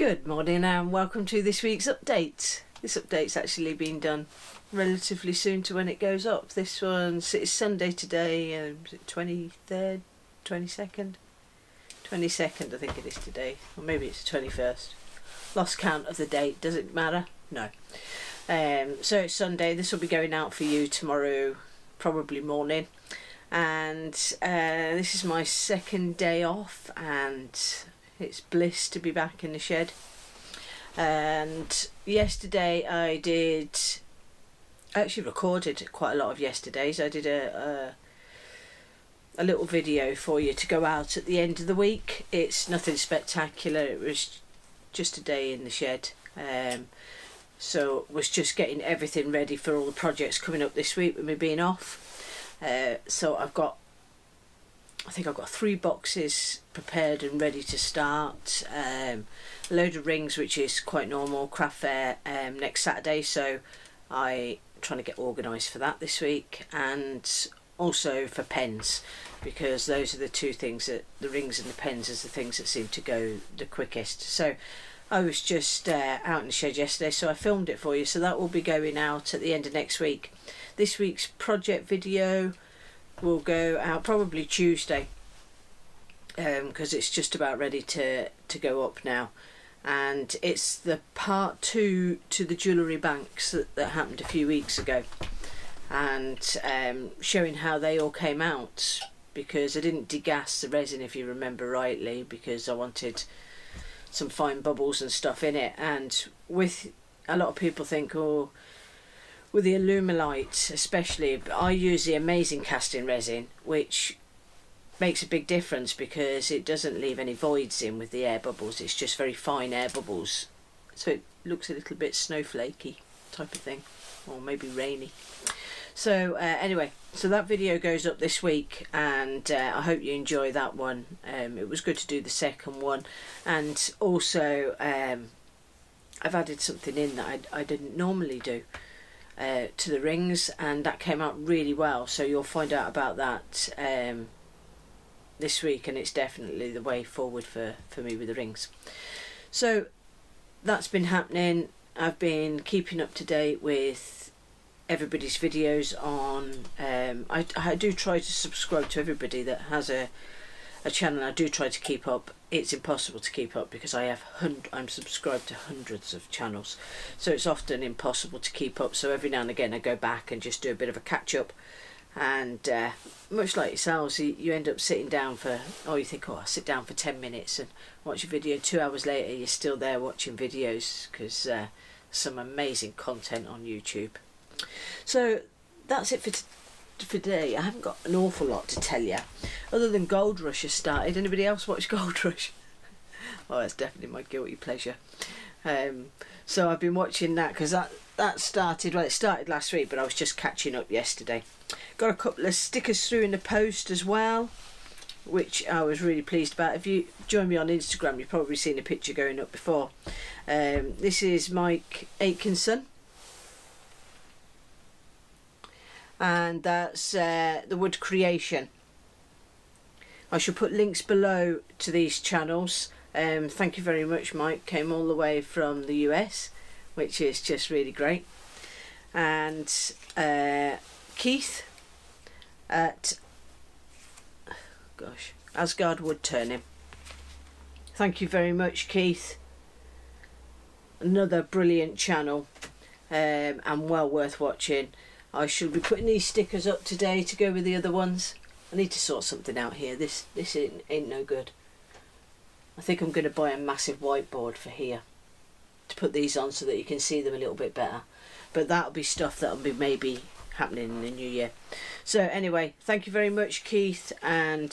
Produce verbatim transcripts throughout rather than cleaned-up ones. Good morning and welcome to this week's update. This update's actually been done relatively soon to when it goes up. This one's it's Sunday today, um, twenty-third, twenty-second, twenty-second I think it is today, or maybe it's the twenty-first. Lost count of the date, does it matter? No. Um, so it's Sunday, this will be going out for you tomorrow, probably morning. And uh, this is my second day off and it's bliss to be back in the shed. And yesterday I did, I actually recorded quite a lot of yesterday's. I did a, a a little video for you to go out at the end of the week. It's nothing spectacular, it was just a day in the shed. Um, so was just getting everything ready for all the projects coming up this week with me being off. Uh, so I've got I think I've got three boxes prepared and ready to start, um, a load of rings, which is quite normal, craft fair um, next Saturday, so I'm trying to get organised for that this week, and also for pens, because those are the two things that, the rings and the pens is the things that seem to go the quickest. So I was just uh, out in the shed yesterday, so I filmed it for you, so that will be going out at the end of next week. This week's project video will go out probably Tuesday, because um, it's just about ready to to go up now, and it's the part two to the jewellery banks that, that happened a few weeks ago, and um, showing how they all came out, because I didn't degas the resin, if you remember rightly, because I wanted some fine bubbles and stuff in it. And with a lot of people think, oh, with the Alumilite especially, but I use the Amazing Casting Resin, which makes a big difference because it doesn't leave any voids in with the air bubbles. It's just very fine air bubbles, so it looks a little bit snowflakey type of thing, or maybe rainy. So uh, anyway, so that video goes up this week, and uh, I hope you enjoy that one. Um, it was good to do the second one, and also um, I've added something in that I, I didn't normally do. Uh, to the rings, and that came out really well, so you'll find out about that um, this week, and it's definitely the way forward for, for me with the rings. So that's been happening. I've been keeping up to date with everybody's videos on, um, I, I do try to subscribe to everybody that has a, a channel. I do try to keep up. It's impossible to keep up because I have hun I'm subscribed to hundreds of channels, so it's often impossible to keep up. So every now and again I go back and just do a bit of a catch up, and uh, much like yourselves, you, you end up sitting down for, oh, you think, oh, I'll sit down for ten minutes and watch a video. Two hours later you're still there watching videos, because uh, some amazing content on YouTube. So that's it for today. For today I haven't got an awful lot to tell you, other than Gold Rush has started. Anybody else watch Gold Rush? Well, that's definitely my guilty pleasure. Um, so I've been watching that, because that, that started, well, it started last week, but I was just catching up yesterday. Got a couple of stickers through in the post as well, which I was really pleased about. If you join me on Instagram, you've probably seen a picture going up before. Um, this is Mike Atkinson, and that's uh, the Wood Creation. I shall put links below to these channels. Um, thank you very much, Mike. Came all the way from the U S, which is just really great. And uh, Keith at gosh Asgard Woodturning. Thank you very much, Keith. Another brilliant channel, um, and well worth watching. I shall be putting these stickers up today to go with the other ones. I need to sort something out here. This this ain't, ain't no good. I think I'm going to buy a massive whiteboard for here to put these on, so that you can see them a little bit better. But that'll be stuff that'll be maybe happening in the new year. So anyway, thank you very much, Keith, and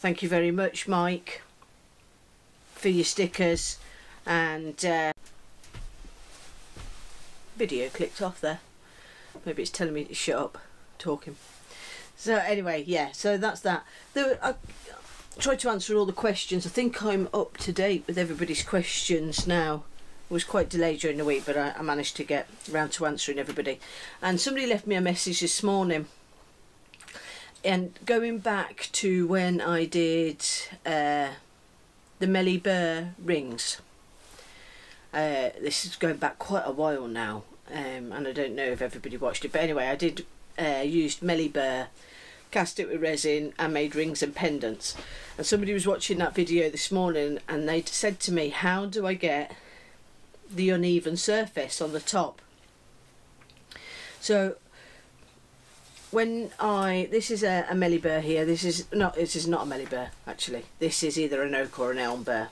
thank you very much, Mike, for your stickers. And uh, video clicked off there. Maybe it's telling me to shut up talking. So anyway, yeah, so that's that. There, I tried to answer all the questions. I think I'm up to date with everybody's questions now. I was quite delayed during the week, but I, I managed to get around to answering everybody. And somebody left me a message this morning. And going back to when I did uh, the Meli Burr rings, Uh, this is going back quite a while now, um, and I don't know if everybody watched it, but anyway, I did uh, used Meli Burr, cast it with resin and made rings and pendants. And somebody was watching that video this morning and they said to me, how do I get the uneven surface on the top? So when I, this is a, a Meli Burr here, this is not, this is not a Meli Burr actually, this is either an oak or an elm burr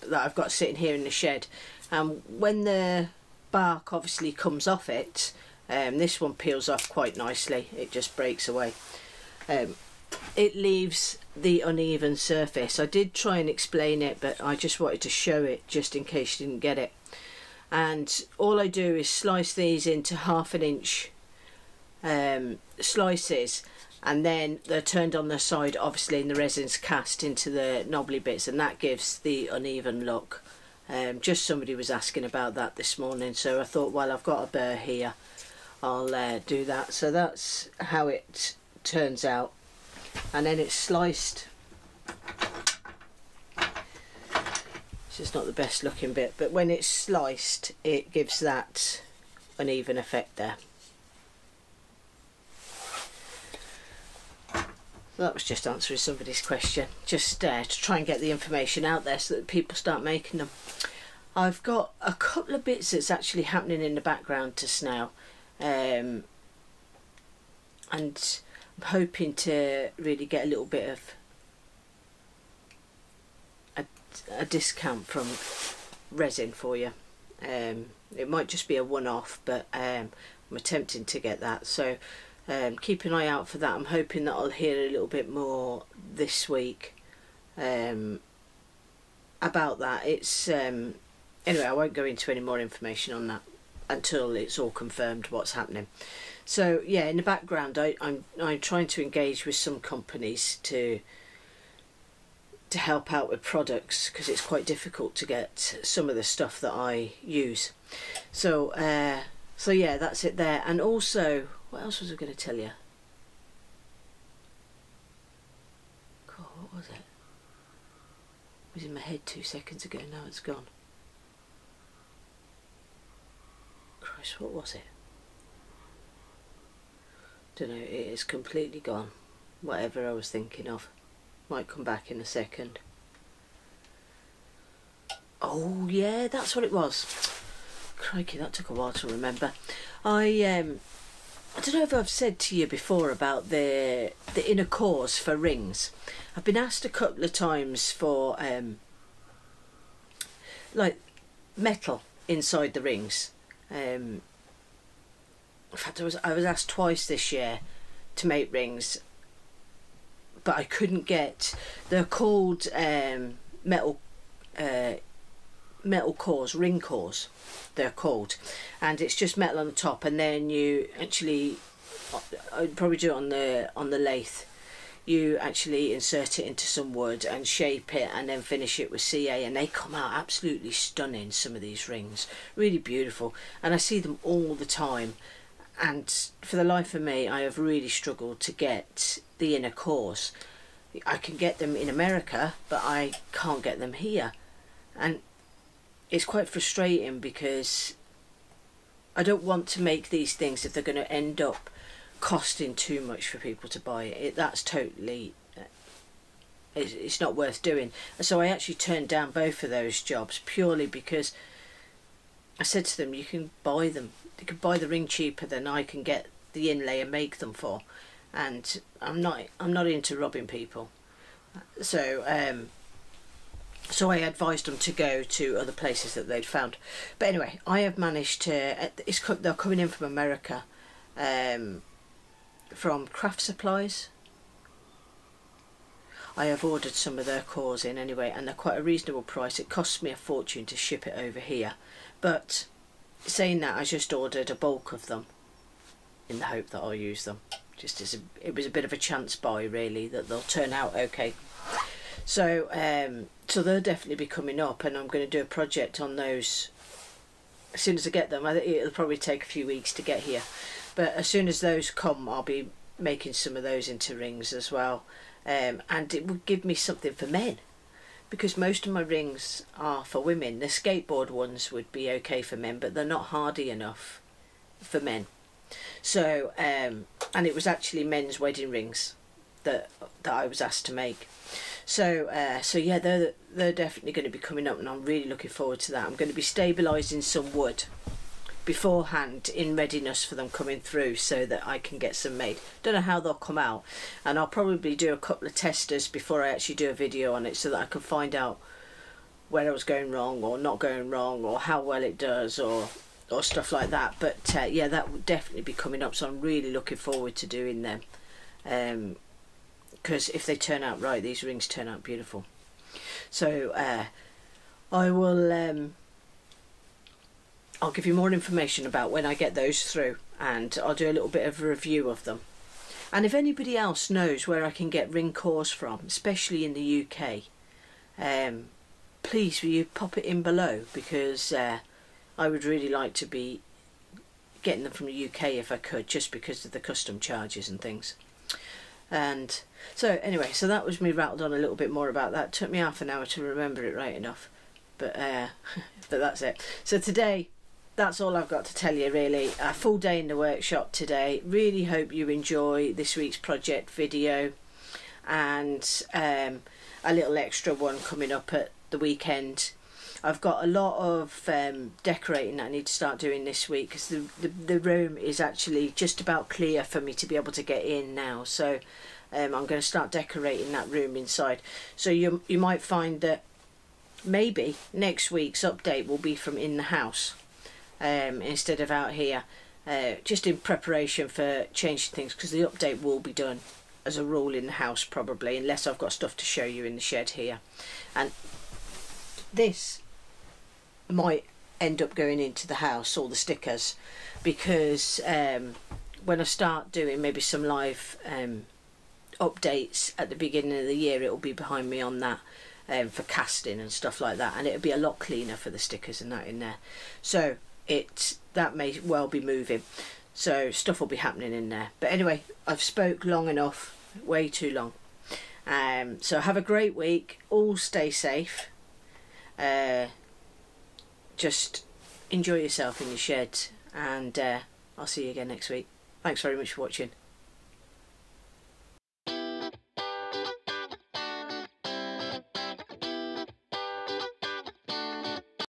that I've got sitting here in the shed, and when the bark obviously comes off it, um, this one peels off quite nicely, it just breaks away, um, it leaves the uneven surface. I did try and explain it, but I just wanted to show it just in case you didn't get it. And all I do is slice these into half an inch um, slices, and then they're turned on their side obviously, and the resin's cast into the knobbly bits, and that gives the uneven look. Um, just somebody was asking about that this morning, so I thought, well, I've got a burr here, I'll uh, do that. So that's how it turns out, and then it's sliced. This is not the best looking bit, but when it's sliced it gives that uneven effect there. That was just answering somebody's question, just uh, to try and get the information out there so that people start making them. I've got a couple of bits that's actually happening in the background just now, um, and I'm hoping to really get a little bit of a, a discount from resin for you. Um, it might just be a one-off, but um, I'm attempting to get that, so Um, keep an eye out for that. I'm hoping that I'll hear a little bit more this week um, about that. It's um, anyway, I won't go into any more information on that until it's all confirmed what's happening. So yeah, in the background I, I'm, I'm trying to engage with some companies to to help out with products, because it's quite difficult to get some of the stuff that I use. So uh, so yeah, that's it there. And also, what else was I going to tell you? God, what was it? It was in my head two seconds ago, now it's gone. Christ, what was it? Don't know, it is completely gone. Whatever I was thinking of. Might come back in a second. Oh yeah, that's what it was. Crikey, that took a while to remember. I, um... I don't know if I've said to you before about the the inner cores for rings. I've been asked a couple of times for um, like metal inside the rings. Um, in fact, I was I was asked twice this year to make rings, but I couldn't get. They're called um, metal uh, metal cores, ring cores. They're called, and it's just metal on the top, and then you actually, I'd probably do it on the on the lathe, you actually insert it into some wood and shape it and then finish it with C A, and they come out absolutely stunning, some of these rings, really beautiful. And I see them all the time, and for the life of me I have really struggled to get the inner cores. I can get them in America, but I can't get them here, and it's quite frustrating because I don't want to make these things if they're going to end up costing too much for people to buy it. That's totally, it's not worth doing. So I actually turned down both of those jobs purely because I said to them, you can buy them, you can buy the ring cheaper than I can get the inlay and make them for, and I'm not I'm not into robbing people. So um So I advised them to go to other places that they'd found. But anyway, I have managed to, it's, they're coming in from America, um, from Craft Supplies. I have ordered some of their cores in anyway, and they're quite a reasonable price. It costs me a fortune to ship it over here. But saying that, I just ordered a bulk of them in the hope that I'll use them. Just as a, it was a bit of a chance buy really, that they'll turn out okay. So um, so they'll definitely be coming up, and I'm going to do a project on those as soon as I get them. I, it'll probably take a few weeks to get here, but as soon as those come I'll be making some of those into rings as well, um, and it will give me something for men because most of my rings are for women. The skateboard ones would be okay for men, but they're not hardy enough for men. So um, and it was actually men's wedding rings that that I was asked to make. So uh, so yeah, they're they're definitely going to be coming up, and I'm really looking forward to that. I'm going to be stabilising some wood beforehand in readiness for them coming through so that I can get some made. Don't know how they'll come out, and I'll probably do a couple of testers before I actually do a video on it so that I can find out where I was going wrong or not going wrong, or how well it does, or or stuff like that. But uh, yeah, that will definitely be coming up, so I'm really looking forward to doing them, um because if they turn out right, these rings turn out beautiful. So uh I will um I'll give you more information about when I get those through, and I'll do a little bit of a review of them. And if anybody else knows where I can get ring cores from, especially in the U K, um, please will you pop it in below, because uh, I would really like to be getting them from the U K if I could, just because of the custom charges and things. And so anyway, so that was me rattled on a little bit more about that. It took me half an hour to remember it right enough, but, uh, but that's it. So today, that's all I've got to tell you really. A full day in the workshop today. Really hope you enjoy this week's project video, and um, a little extra one coming up at the weekend. I've got a lot of um, decorating that I need to start doing this week, because the, the, the room is actually just about clear for me to be able to get in now. So um, I'm going to start decorating that room inside. So you, you might find that maybe next week's update will be from in the house. Um, instead of out here, uh, just in preparation for changing things, because the update will be done as a rule in the house probably, unless I've got stuff to show you in the shed here. And this might end up going into the house, all the stickers, because um, when I start doing maybe some live um, updates at the beginning of the year, it'll be behind me on that, um, for casting and stuff like that, and it'll be a lot cleaner for the stickers and that in there. So It, that may well be moving, so stuff will be happening in there. But anyway, I've spoke long enough, way too long. Um, so have a great week, all stay safe, uh, just enjoy yourself in your shed, and uh, I'll see you again next week. Thanks very much for watching.